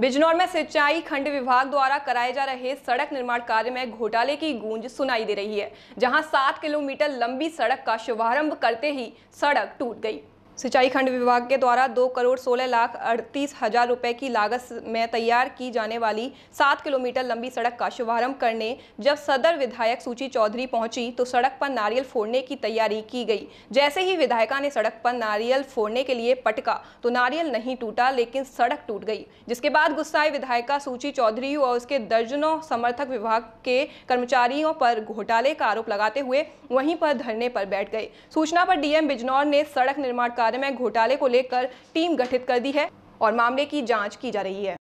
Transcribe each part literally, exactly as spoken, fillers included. बिजनौर में सिंचाई खंड विभाग द्वारा कराए जा रहे सड़क निर्माण कार्य में घोटाले की गूंज सुनाई दे रही है, जहां सात किलोमीटर लंबी सड़क का शुभारंभ करते ही सड़क टूट गई। सिंचाई खंड विभाग के द्वारा दो करोड़ सोलह लाख अड़तीस हजार रुपए की लागत में तैयार की जाने वाली सात किलोमीटर लंबी सड़क का शुभारंभ करने जब सदर विधायक सुची चौधरी पहुंची तो सड़क पर नारियल फोड़ने की तैयारी की गई। जैसे ही विधायका ने सड़क पर नारियल फोड़ने के लिए पटका तो नारियल नहीं टूटा, लेकिन सड़क टूट गई, जिसके बाद गुस्साए विधायिका सुची चौधरी और उसके दर्जनों समर्थक विभाग के कर्मचारियों पर घोटाले का आरोप लगाते हुए वहीं पर धरने पर बैठ गए। सूचना पर डीएम बिजनौर ने सड़क निर्माण कार्य में घोटाले को लेकर टीम गठित कर दी है और मामले की जांच की जा रही है।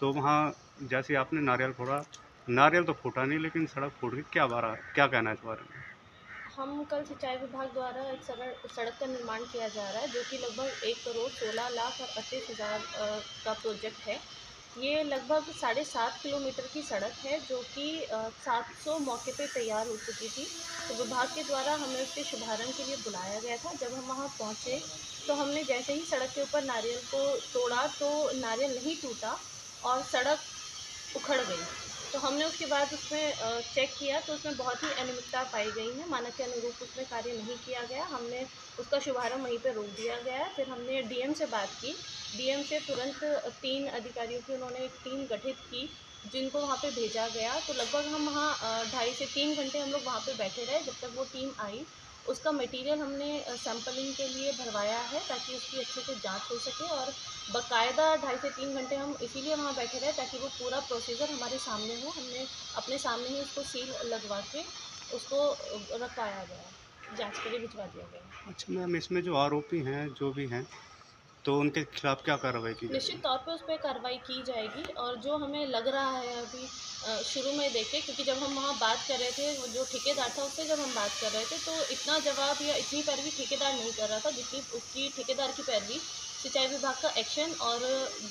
तो वहाँ जैसे आपने नारियल फोड़ा, नारियल तो फूटा नहीं लेकिन सड़क फूट गई। क्या बारा क्या कहना है इस बारे में? हम कल सिंचाई विभाग द्वारा एक सड़क सड़क का निर्माण किया जा रहा है जो कि लगभग एक करोड़ सोलह लाख और पच्चीस हजार का प्रोजेक्ट है। ये लगभग साढ़े सात किलोमीटर की सड़क है जो कि सात सौ मौके पे तैयार हो चुकी थी। तो विभाग के द्वारा हमें उसके शुभारंभ के लिए बुलाया गया था। जब हम वहाँ पहुँचे तो हमने जैसे ही सड़क के ऊपर नारियल को तोड़ा तो नारियल नहीं टूटा और सड़क उखड़ गई। तो हमने उसके बाद उसमें चेक किया तो उसमें बहुत ही अनियमितता पाई गई है। मानक के अनुरूप उसमें कार्य नहीं किया गया, हमने उसका शुभारंभ वहीं पर रोक दिया गया है। फिर हमने डीएम से बात की, डीएम से तुरंत तीन अधिकारियों की उन्होंने एक टीम गठित की जिनको वहाँ पे भेजा गया। तो लगभग हम वहाँ ढाई से तीन घंटे हम लोग वहाँ पे बैठे रहे जब तक वो टीम आई। उसका मटेरियल हमने सैंपलिंग के लिए भरवाया है ताकि उसकी अच्छे से जांच हो सके और बकायदा ढाई से तीन घंटे हम इसीलिए वहाँ बैठे रहे ताकि वो पूरा प्रोसीजर हमारे सामने हो। हमने अपने सामने ही उसको सील लगवा के उसको रखवाया गया, जांच के लिए भिजवा दिया गया। अच्छा मैम, इसमें जो आरोपी हैं जो भी हैं तो उनके खिलाफ क्या कार्रवाई की? निश्चित तौर पे उस पर कार्रवाई की जाएगी और जो हमें लग रहा है अभी शुरू में देखे, क्योंकि जब हम वहाँ बात कर रहे थे वो जो ठेकेदार था उससे जब हम बात कर रहे थे तो इतना जवाब या इतनी पैरवी ठेकेदार नहीं कर रहा था जितनी उसकी ठेकेदार की पैरवी सिंचाई विभाग का एक्शन और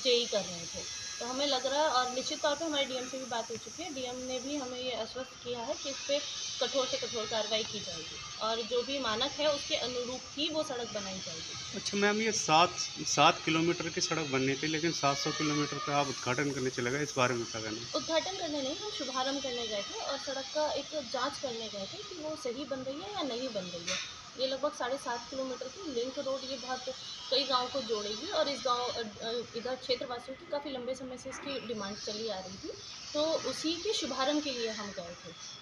जेई कर रहे थे। तो हमें लग रहा है और निश्चित तौर पर हमारे डीएम से भी बात हो चुकी है। डीएम ने भी हमें ये आश्वस्त किया है कि इस पर कठोर से कठोर कार्रवाई की जाएगी और जो भी मानक है उसके अनुरूप ही वो सड़क बनाई जाएगी। अच्छा मैम, ये सात सात किलोमीटर की सड़क बननी थी लेकिन सात सौ किलोमीटर का आप उद्घाटन करने चले गए, इस बारे में क्या कहना? उद्घाटन करने नहीं, हम शुभारंभ करने गए थे और सड़क का एक जाँच करने गए थे कि वो सही बन रही है या नहीं बन रही है। ये लगभग साढ़े सात किलोमीटर की लिंक रोड ये बहुत कई गाँव को जोड़ेगी और इस गांव इधर क्षेत्रवासियों की काफ़ी लंबे समय से इसकी डिमांड चली आ रही थी। तो उसी के शुभारंभ के लिए हम गए थे।